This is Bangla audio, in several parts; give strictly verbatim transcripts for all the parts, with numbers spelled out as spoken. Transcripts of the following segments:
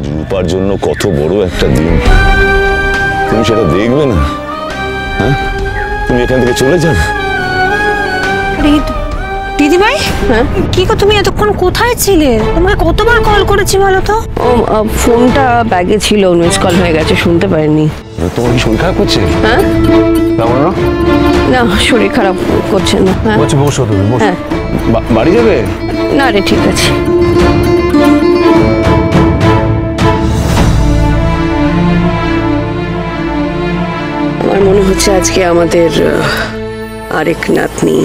আজ রূপার জন্য কত বড় একটা দিন, তুমি সেটা দেখবে না? হ্যাঁ, তুমি এখান থেকে চলে যাবে। দিদিভাই, কি গো তুমি এতক্ষণ কোথায় ছিলে? তোমাকে কতবার কল করেছি বলো তো। ও ফোনটা ব্যাগে ছিল, মিস কল হয়ে গেছে, শুনতে পারিনি। তোমার কি শরীর খারাপ করছে? হ্যাঁ না, শরীর খারাপ করছে না। বসো তুমি, বসো। বাড়ি যাবে না রে? ঠিক আছে। আমার মনে হচ্ছে আজকে আমাদের আরেক নাতনি,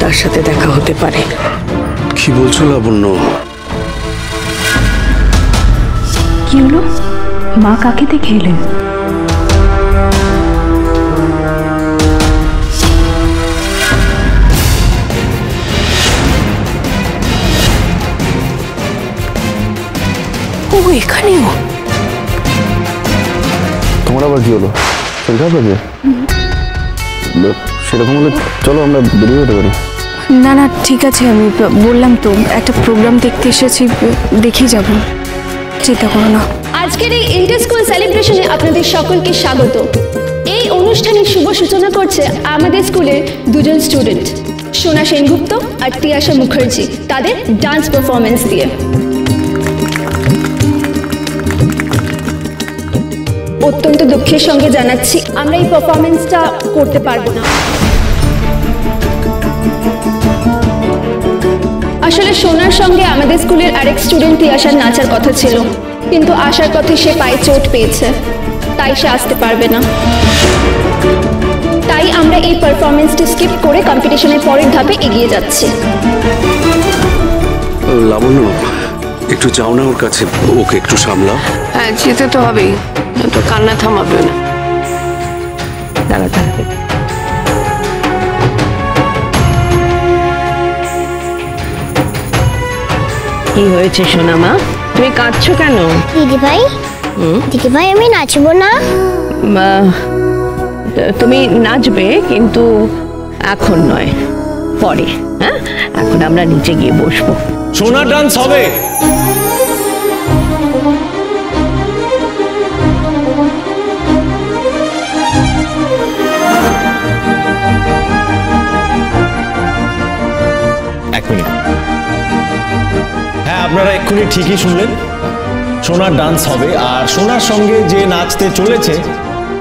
তার সাথে দেখা হতে পারে। কি বলছো লাবণ্য? কি হলো? মা কাকে দেখে এলেন? ও এখানেও? তোমার আবার কি হলো? সেরকম হলে চলো আমরা বেরিয়ে যেতে পারি। না না ঠিক আছে, আমি বললাম তো একটা প্রোগ্রাম দেখতে এসেছি, দেখে যাব, চিন্তা করো না। আজকের এই ইন্টার স্কুল সেলিব্রেশনে আপনাদের সকলকে স্বাগত। এই অনুষ্ঠানের শুভ সূচনা করছে আমাদের স্কুলের দুজন স্টুডেন্ট, সোনা সেনগুপ্ত আর টিয়া আশা মুখার্জি, তাদের ডান্স পারফরমেন্স দিয়ে। অত্যন্ত দুঃখের সঙ্গে জানাচ্ছি, আমরা এই পারফরমেন্সটা করতে পারবো না। আসলে সোনার সঙ্গে আমাদের স্কুলের আরেক স্টুডেন্ট তিয়াশার নাচার কথা ছিল, কিন্তু আসার পথে সে পায়ে চোট পেয়েছে, তাই সে আসতে পারবে না। তাই আমরা এই পারফরমেন্সটি স্কিপ করে কম্পিটিশনের পরের ধাপে এগিয়ে যাচ্ছি। লাবণ্য, একটু যাও না ওর কাছে, ওকে একটু সামলাও। হ্যাঁ, যেতে তো হবেই, তো কান্না থামাবে না। দাঁড়া দাঁড়াবে। কি হয়েছে সোনা মা, তুমি কাঁদছো কেন? দিদি ভাই, দিদি ভাই আমি নাচবো না। তুমি নাচবে, কিন্তু এখন নয়, পরে। হ্যাঁ, এখন আমরা নিচে গিয়ে বসবো, সোনা ডান্স হবে। হ্যাঁ, আপনারা এক্ষুনি ঠিকই শুনলেন, সোনার ডান্স হবে। আর সোনার সঙ্গে যে নাচতে চলেছে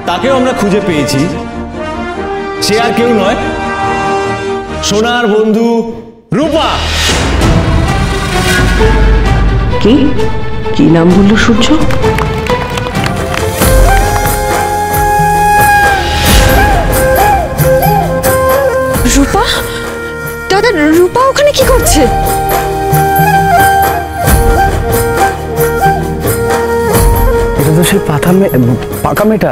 তাকেও আমরা খুঁজে পেয়েছি। সে আর কেউ নয়, সোনার বন্ধু রূপা। কি কি নাম বললো সূর্য? রূপা দাদা, রূপা ওখানে কি করছে? এটা তো সে পাতা পাকা মেটা।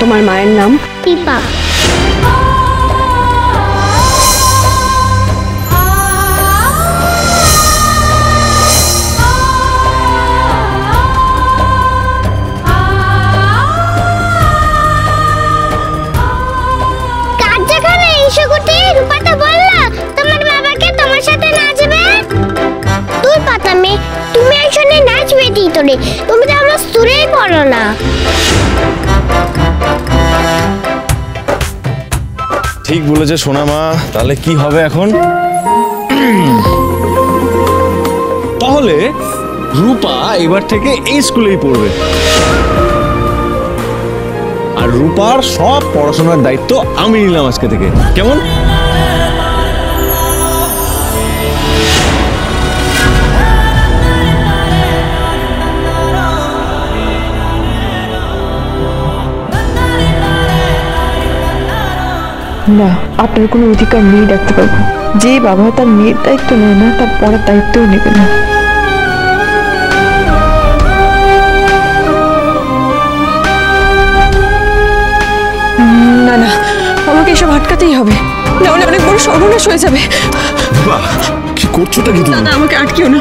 তোমার মায়ের নাম? টিপা। তুমি একসঙ্গে নাচবে? তুমি তো আমরা সুরেই পড়ো না। ঠিক বলেছে সোনা মা। তাহলে কি হবে এখন? তাহলে রূপা এবার থেকে এই স্কুলেই পড়বে, আর রূপার সব পড়াশোনার দায়িত্ব আমি নিলাম আজকে থেকে। কেমন? না, আপনার কোনো অধিকার নেই ডাকতে পারবো। যে বাবা তার মেয়ের দায়িত্ব নেয় না, তার পড়ার দায়িত্বও নেবে না। না না, আমাকে এসব আটকাতেই হবে, না হলে অনেক বড় সর্বনাশ হয়ে যাবে। কি করছোটা কি তুমি? দাদা আমাকে আটকিও না,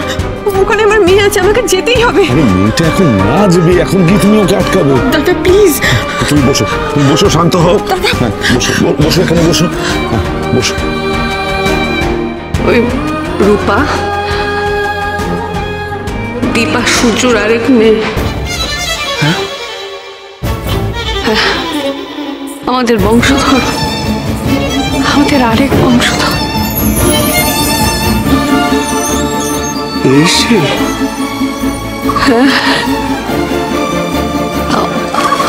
ওখানে আমার মেয়ে আছে, আমাকে যেতেই হবে। আরে মেয়েটা এখন না যাবে, এখন কি তুমি ওকে আটকাবে? দাদা প্লিজ তুমি বসো, তুমি বসো, শান্ত হও। হ্যাঁ বসো, বসো, এখানে বসো। হ্যাঁ বসো। ওই রূপা, দীপা সূর্যর আরেক মেয়ে। হ্যাঁ হ্যাঁ, আমাদের বংশধর, আমাদের আরেক বংশধর। এই সে,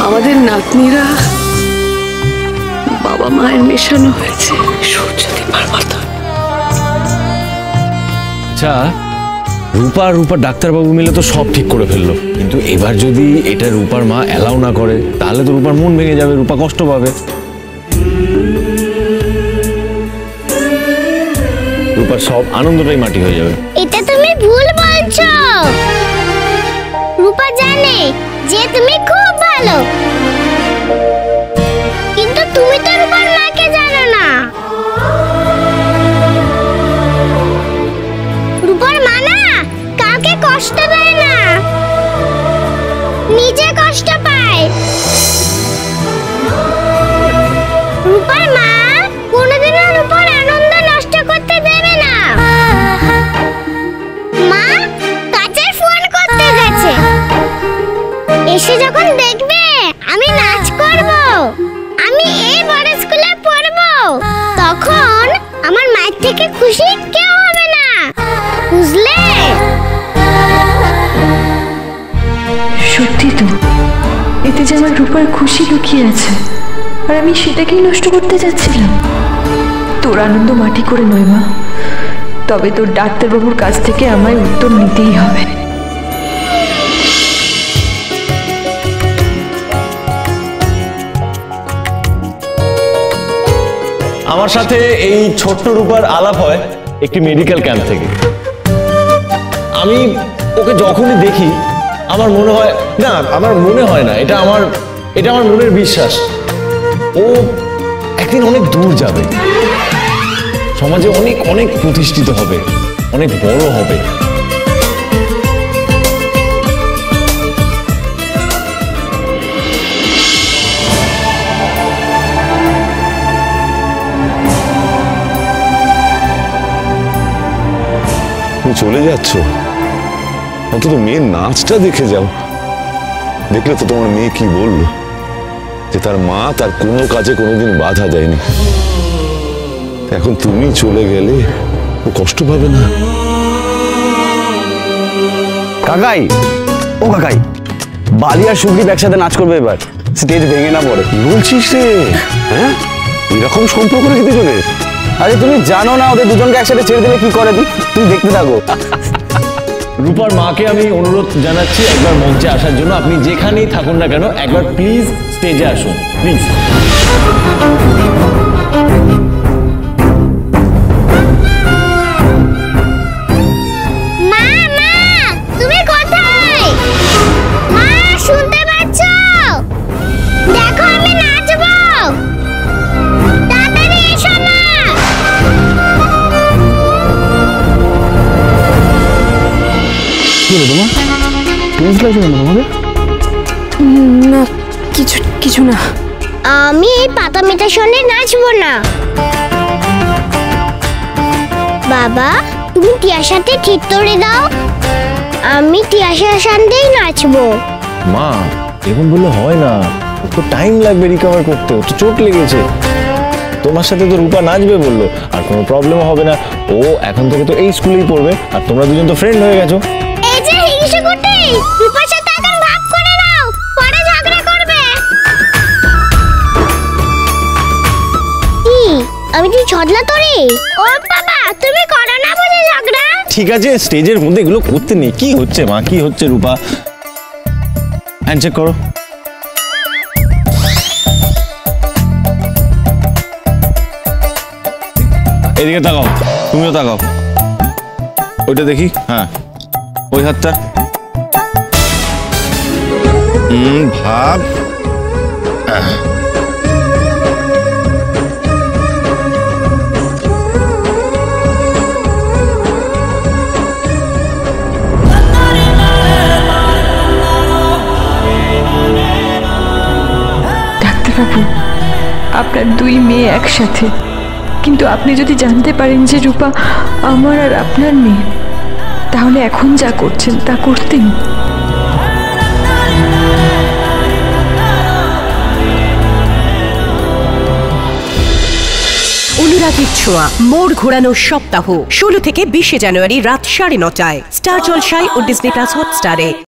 আমাদের নাতনিরা বাবা মায়ের মেশানো হয়েছে সূর্য দীপার মতো। আচ্ছা রূপা, রূপা ডাক্তারবাবু মিলে তো সব ঠিক করে ফেললো, কিন্তু এবার যদি এটা রূপার মা অ্যালাউ না করে তাহলে তো রূপার মন ভেঙে যাবে, রূপা কষ্ট পাবে। রূপার সব আনন্দটাই মাটি হয়ে যাবে। এটা তুমি ভুল বলছো, রূপা জানে যে তুমি খুব ভালো, কিন্তু তুমি তো রূপার মাকে জানো না। রূপার মা না কাউকে কষ্ট দেয় না, নিজে কষ্ট পায়। রূপার মা কোনোদিনও রূপার আনন্দ নষ্ট করতে দেবে না। মা কাছে ফোন করতে গেছে, এসে যখন দেখবে আমি নাচ করব, আমি এই বড় স্কুলে পড়ব, তখন আমার মায়ের থেকে খুশি কেউ হবে না, বুঝলে? সত্যি তো, এতে যে আমার রূপার খুশি লুকিয়ে আছে, আর আমি সেটাকেই নষ্ট করতে যাচ্ছিলাম। তোর আনন্দ মাটি করে নয় মা, তবে তোর ডাক্তারবাবুর কাছ থেকে আমায় উত্তর নিতেই হবে। আমার সাথে এই ছোট্ট রূপার আলাপ হয় একটি মেডিকেল ক্যাম্প থেকে। আমি ওকে যখনই দেখি আমার মনে হয় না, আমার মনে হয় না, এটা আমার এটা আমার মনের বিশ্বাস, ও একদিন অনেক দূর যাবে, সমাজে অনেক অনেক প্রতিষ্ঠিত হবে, অনেক বড় হবে। তুমি চলে যাচ্ছ, অন্তত মেয়ের নাচটা দেখে যাও। দেখলে তো তোমার মেয়ে কি বললো, যে তার মা তার কোনো কাজে কোনোদিন বাধা দেয়নি। এখন তুমি চলে গেলে ও কষ্ট পাবে না। কাকাই, ও কাকাই, বালি আর সুগ্রীব একসাথে নাচ করবে এবার, স্টেজ ভেঙে না পড়ে। বলছিস রে? হ্যাঁ, এরকম সম্পর্ক রেখে দুজনের? আরে তুমি জানো না ওদের দুজনকে একসাথে ছেড়ে দিলে কি করে? তুমি দেখতে থাকো। রূপার মাকে আমি অনুরোধ জানাচ্ছি একবার মঞ্চে আসার জন্য। আপনি যেখানেই থাকুন না কেন একবার প্লিজ স্টেজে আসুন, প্লিজ। আমি এই পাতা মেটার সঙ্গে নাচব না। বাবা তুমি টিয়ার সাথে ঠিক করে দাও, আমি টিয়ার সঙ্গেই নাচব। মা এখন বললে হয় না, তো টাইম লাগবে রিকভার করতে, ও তো চোট লেগেছে। তোমার সাথে তো রূপা নাচবে বললো, আর কোনো প্রবলেম হবে না, ও এখন থেকে তো এই স্কুলেই পড়বে, আর তোমরা দুজন তো ফ্রেন্ড হয়ে গেছো। রূপার সাথে এখন ভাব করে নাও, পরে ঝগড়া করবে। আমি তুই ঝগড়া তোরে? ও বাবা তুমি করো না বুঝি ঝগড়া। ঠিক আছে, স্টেজের মধ্যে এগুলো করতে নেই। কি হচ্ছে মা, কি হচ্ছে? রূপা হ্যান্ড চেক করো। এদিকে তাকাও, তুমিও তাকাও। ওইটা দেখি, হ্যাঁ ওই হাতটা। হুম, ভাব থাকুন, আপনার দুই মেয়ে একসাথে। কিন্তু আপনি যদি জানতে পারেন যে রূপা আমার আর আপনার মেয়ে, তাহলে এখন যা করছেন তা করতেন। অনুরাগের ছোঁয়া মোড় ঘোরানো সপ্তাহ ষোলো থেকে বিশে জানুয়ারি রাত সাড়ে নটায় স্টার জলসায় ও ডিজনি প্লাস হটস্টারে।